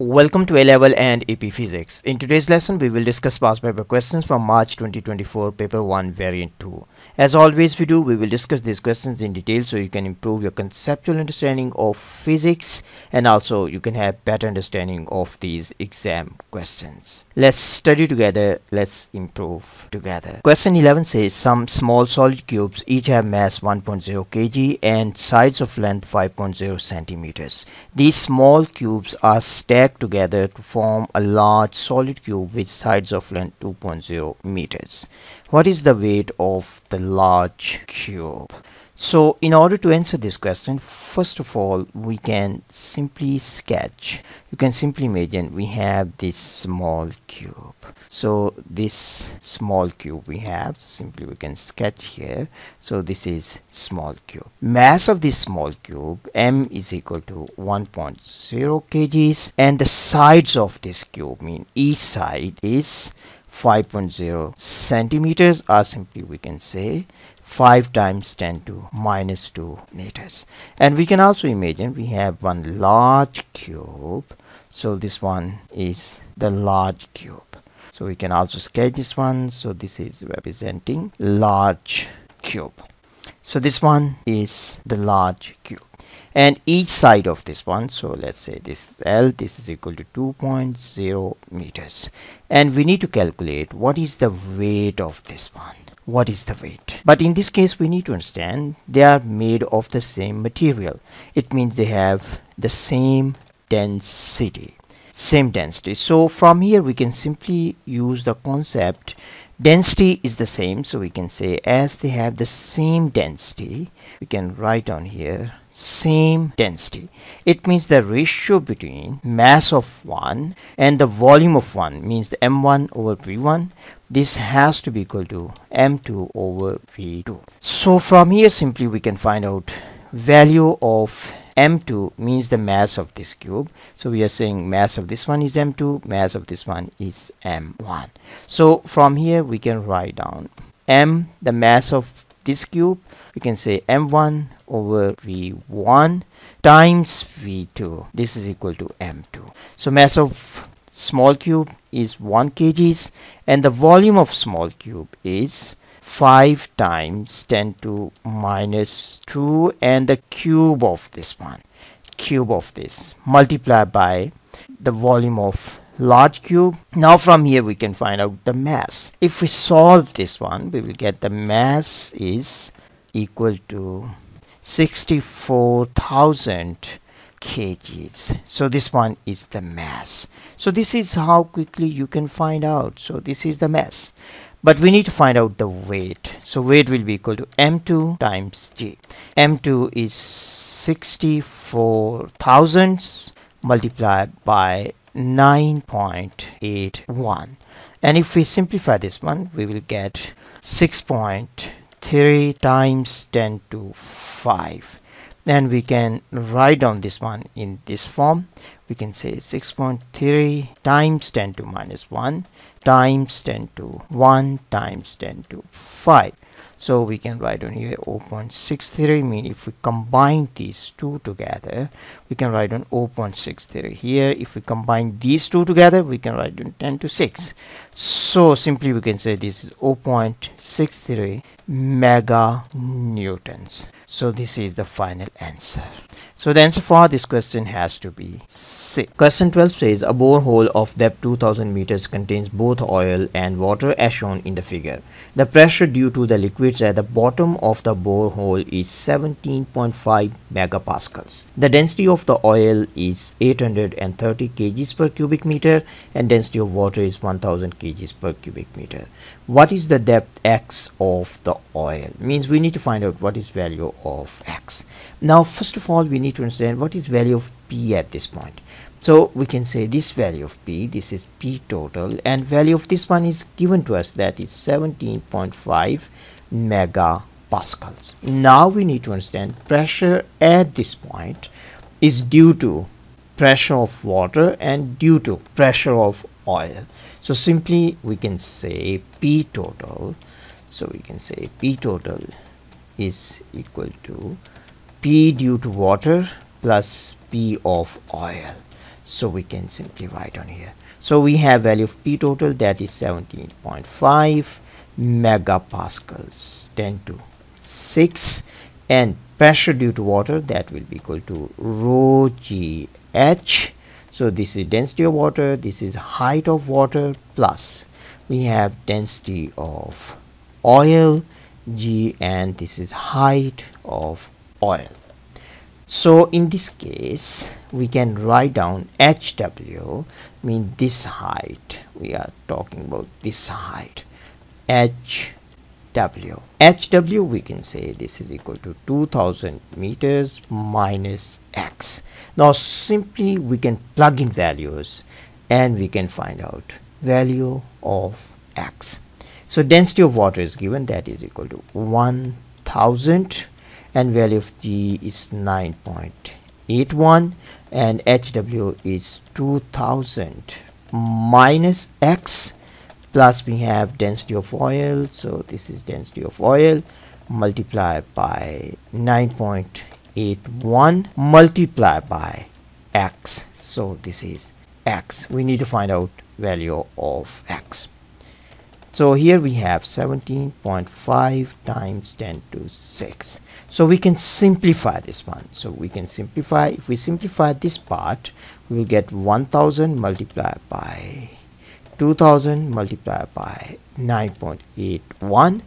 Welcome to A-Level and AP Physics. In today's lesson, we will discuss past paper questions from March 2024, Paper 1, Variant 2. As always we do, we will discuss these questions in detail so you can improve your conceptual understanding of physics and also you can have better understanding of these exam questions. Let's study together, let's improve together. Question 11 says, some small solid cubes each have mass 1.0 kg and sides of length 5.0 centimeters. These small cubes are stacked together to form a large solid cube with sides of length 2.0 meters. What is the weight of the large cube? So in order to answer this question, first of all we can simply sketch. You can simply imagine we have this small cube. So this small cube we have, simply we can sketch here. So this is small cube. Mass of this small cube, m is equal to 1.0 kgs and the sides of this cube, mean each side is 5.0 centimeters, or simply we can say 5 times 10 to minus 2 meters. And we can also imagine we have one large cube. So this one is the large cube. So we can also sketch this one. So this is representing large cube. So this one is the large cube. And each side of this one, so let's say this L, this is equal to 2.0 meters. And we need to calculate what is the weight of this one. What is the weight? But in this case we need to understand they are made of the same material. It means they have the same density. So from here we can simply use the concept density is the same. So we can say as they have the same density, we can write on here same density. It means the ratio between mass of one and the volume of one, means the m1 over v1. This has to be equal to m2 over v2. So from here simply we can find out value of m2, means the mass of this cube. So we are saying mass of this one is m2, mass of this one is m1. So from here we can write down m, the mass of this cube, we can say m1 over v1 times v2. This is equal to m2. So mass of small cube is 1 kgs and the volume of small cube is 5 times 10 to minus 2 and the cube of this one, cube of this, multiplied by the volume of large cube. Now from here we can find out the mass. If we solve this one, we will get the mass is equal to 64,000 kgs. So this one is the mass. So this is how quickly you can find out. So this is the mass, but we need to find out the weight. So weight will be equal to m2 times g. m2 is 64,000 multiplied by 9.81, and if we simplify this one we will get 6.3 times 10 to 5. Then we can write down this one in this form. We can say 6.3 times 10 to minus 1 times 10 to 1 times 10 to 5. So we can write on here 0.63, mean if we combine these two together we can write on 0.63 here. If we combine these two together we can write on 10 to 6. So simply we can say this is 0.63 mega newtons. So this is the final answer. So the answer for this question has to be C. Question 12 says a borehole of depth 2000 meters contains both oil and water as shown in the figure. The pressure due to the liquids at the bottom of the borehole is 17.5 megapascals. The density of the oil is 830 kg per cubic meter and density of water is 1000 kg per cubic meter. What is the depth x of the oil? Means we need to find out what is value of x. Now first of all we need to understand what is value of p at this point. So we can say this value of p, this is p total, and value of this one is given to us, that is 17.5 megapascals. Now we need to understand pressure at this point is due to pressure of water and due to pressure of oil. So simply we can say p total, so we can say p total is equal to p due to water plus p of oil. So we can simply write on here. So we have value of P total, that is 17.5 megapascals, 10^6, and pressure due to water, that will be equal to rho gh. So this is density of water, this is height of water, plus we have density of oil g, and this is height of oil. So in this case we can write down HW, mean this height, we are talking about this height, HW we can say this is equal to 2000 meters minus x. Now simply we can plug in values and we can find out value of x. So density of water is given, that is equal to 1000, and value of g is 9.81, and HW is 2000 minus x, plus we have density of oil, so this is density of oil, multiplied by 9.81 multiplied by x, so this is x. We need to find out value of x. So here we have 17.5 times 10^6. So we can simplify this one. So we can simplify, if we simplify this part, we will get 1000 multiplied by 2000 multiplied by 9.81,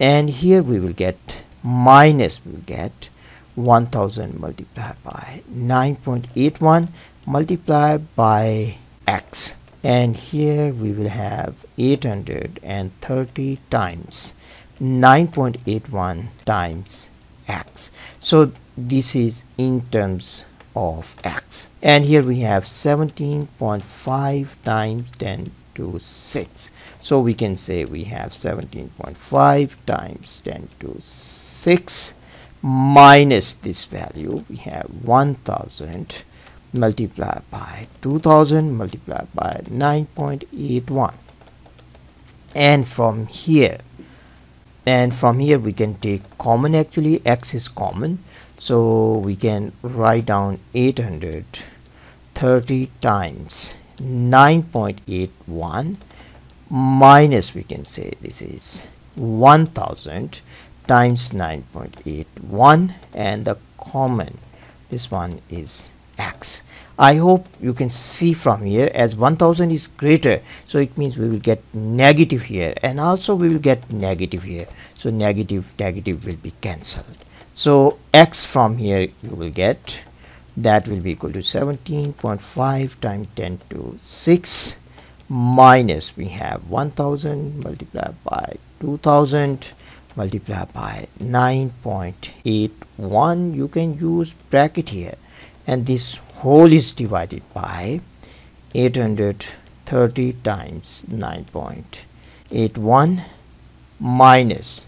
and here we will get minus, we will get 1000 multiplied by 9.81 multiplied by x. And here we will have 830 times 9.81 times x. So this is in terms of x. And here we have 17.5 times 10^6. So we can say we have 17.5 times 10^6 minus this value. We have 1000 multiplied by 2000 multiplied by 9.81, and from here we can take common, actually x is common, so we can write down 830 times 9.81 minus, we can say this is 1000 times 9.81, and the common, this one is x. I hope you can see from here, as 1000 is greater, so it means we will get negative here, and also we will get negative here, so negative will be cancelled. So x from here you will get, that will be equal to 17.5 times 10^6 minus, we have 1000 multiplied by 2000 multiplied by 9.81, you can use bracket here, and this whole is divided by 830 times 9.81 minus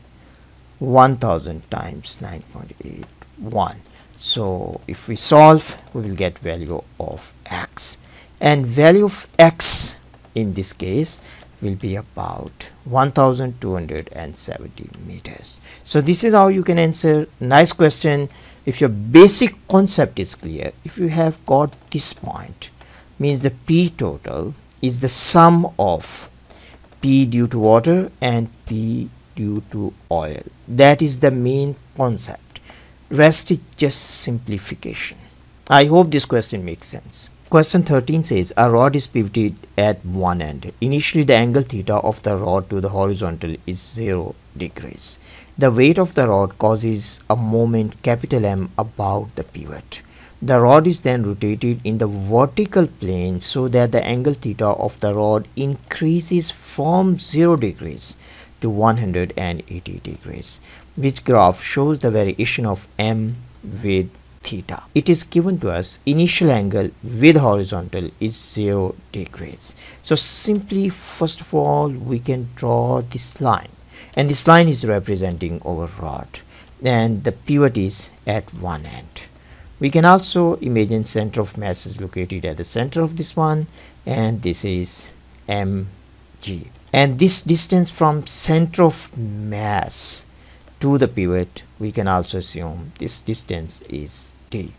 1000 times 9.81. So if we solve, we will get value of x, and value of x in this case will be about 1270 meters. So this is how you can answer. Nice question. If your basic concept is clear, if you have got this point, means the P total is the sum of P due to water and P due to oil. That is the main concept. Rest is just simplification. I hope this question makes sense. Question 13 says a rod is pivoted at one end. Initially the angle theta of the rod to the horizontal is 0 degrees. The weight of the rod causes a moment M about the pivot. The rod is then rotated in the vertical plane so that the angle theta of the rod increases from 0 degrees to 180 degrees. Which graph shows the variation of M with theta? It is given to us initial angle with horizontal is 0 degrees. So simply, first of all, we can draw this line, and this line is representing our rod, and the pivot is at one end. We can also imagine center of mass is located at the center of this one, and this is mg, and this distance from center of mass to the pivot, we can also assume this distance is d.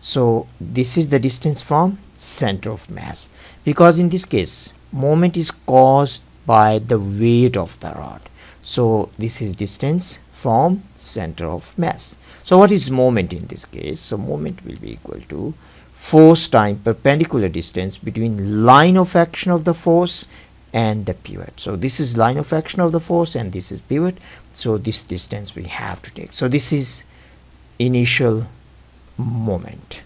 So this is the distance from center of mass, because in this case moment is caused by the weight of the rod. So this is distance from center of mass. So what is moment in this case? So moment will be equal to force times perpendicular distance between line of action of the force and the pivot. So this is line of action of the force and this is pivot. So this distance we have to take. So this is initial moment.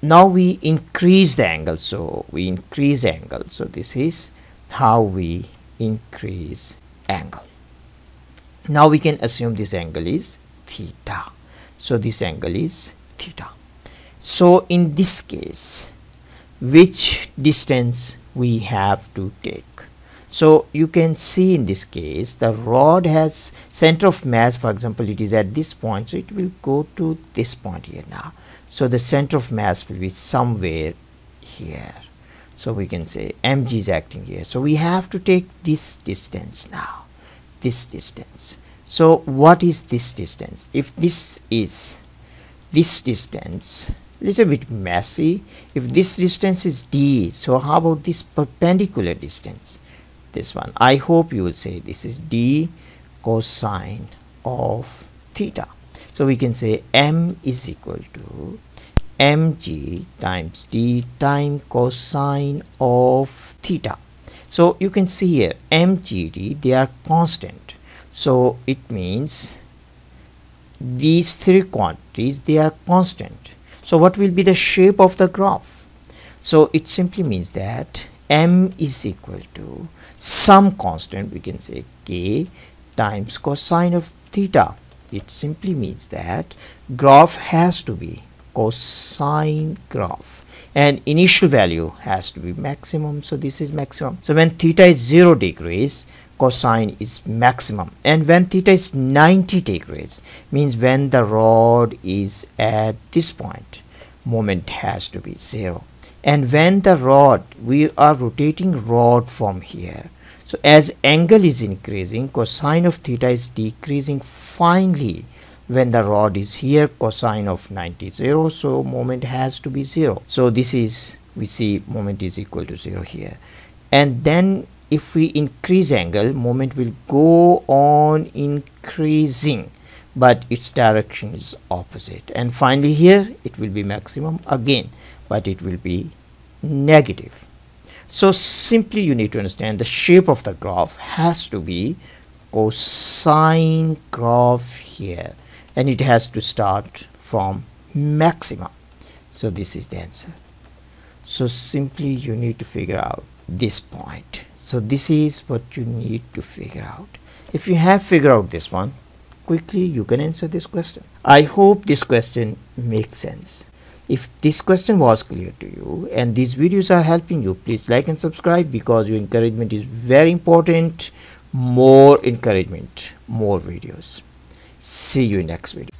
Now we increase the angle. So we increase angle. So this is how we increase angle. Now we can assume this angle is theta. So this angle is theta. So in this case, which distance we have to take? So you can see in this case the rod has center of mass, for example, it is at this point, so it will go to this point here now. So the center of mass will be somewhere here. So we can say mg is acting here. So we have to take this distance now, this distance. So what is this distance? If this is this distance, little bit messy, if this distance is d, so how about this perpendicular distance, this one? I hope you will say this is d cosine of theta. So we can say m is equal to mg times d times cosine of theta. So you can see here mg, d, they are constant, so it means these three quantities, they are constant. So what will be the shape of the graph? So it simply means that m is equal to some constant, we can say k times cosine of theta. It simply means that graph has to be cosine graph and initial value has to be maximum. So this is maximum. So when theta is 0 degrees, cosine is maximum, and when theta is 90 degrees, means when the rod is at this point, moment has to be 0. And when the rod, we are rotating rod from here, so as angle is increasing, cosine of theta is decreasing. Finally when the rod is here, cosine of 90 is 0, so moment has to be 0. So this is, we see moment is equal to 0 here, and then if we increase angle, moment will go on increasing, but its direction is opposite. And finally here it will be maximum again, but it will be negative. So simply you need to understand the shape of the graph has to be cosine graph here, and it has to start from maximum. So this is the answer. So simply you need to figure out this point. So this is what you need to figure out. If you have figured out this one, quickly you can answer this question. I hope this question makes sense. If this question was clear to you and these videos are helping you, please like and subscribe, because your encouragement is very important. More encouragement, more videos. See you next video.